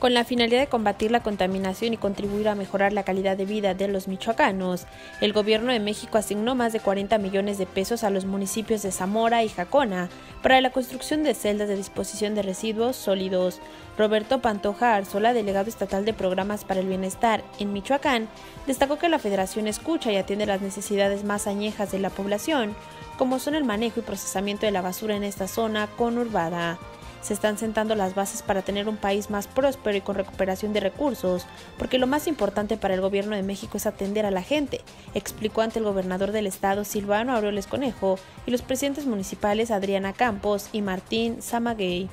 con la finalidad de combatir la contaminación y contribuir a mejorar la calidad de vida de los michoacanos. El gobierno de México asignó más de 40 millones de pesos a los municipios de Zamora y Jacona para la construcción de celdas de disposición de residuos sólidos. Roberto Pantoja Arzola, delegado estatal de Programas para el Bienestar en Michoacán, destacó que la Federación escucha y atiende las necesidades más añejas de la población, como son el manejo y procesamiento de la basura en esta zona conurbada. Se están sentando las bases para tener un país más próspero y con recuperación de recursos, porque lo más importante para el gobierno de México es atender a la gente, explicó ante el gobernador del estado, Silvano Aureoles Conejo, y los presidentes municipales Adriana Campos y Martín Samaguey.